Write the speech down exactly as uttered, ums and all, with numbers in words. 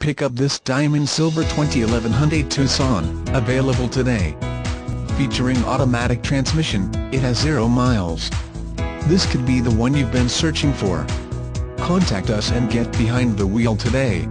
Pick up this diamond silver twenty eleven Hyundai Tucson, available today. Featuring automatic transmission, it has zero miles. This could be the one you've been searching for. Contact us and get behind the wheel today.